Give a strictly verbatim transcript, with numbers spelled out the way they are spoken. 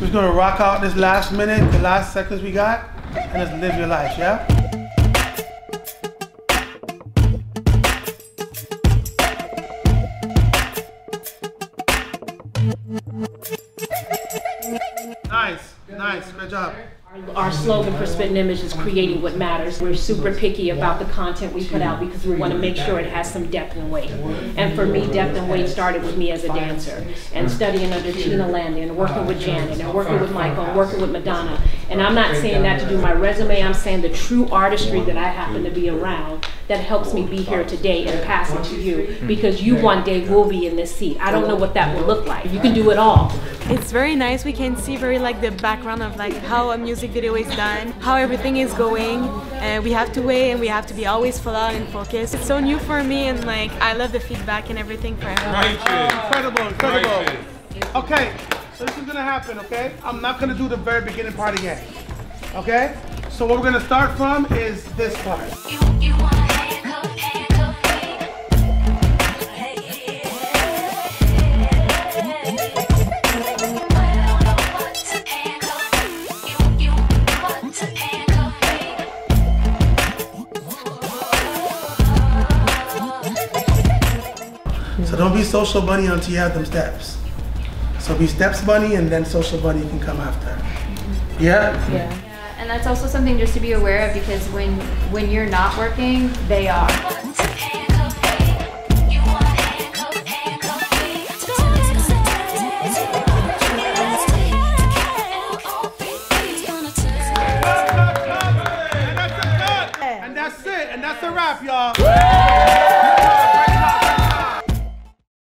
So we're gonna rock out this last minute, the last seconds we got, and let's live your life, yeah? Nice, nice, good job. Our slogan for Spittin' Image is creating what matters. We're super picky about the content we put out because we want to make sure it has some depth and weight. And for me, depth and weight started with me as a dancer and studying under Tina Landon, working with Janet, and working with Michael, and working with Madonna. And I'm not saying that to do my resume, I'm saying the true artistry that I happen to be around that helps me be here today and pass it to you, because you one day will be in this seat. I don't know what that will look like. You can do it all. It's very nice. We can see very like the background of like how a music video is done, how everything is going, and we have to wait and we have to be always full out and focused. It's so new for me, and like I love the feedback and everything for everyone. Oh, incredible, incredible. Okay, so this is gonna happen. Okay, I'm not gonna do the very beginning part again. Okay, so what we're gonna start from is this part. So don't be social bunny until you have them steps. So be steps bunny, and then social bunny can come after. Mm-hmm. Yeah? Yeah. Yeah. And that's also something just to be aware of, because when when you're not working, they are. And that's it. And that's a wrap, y'all.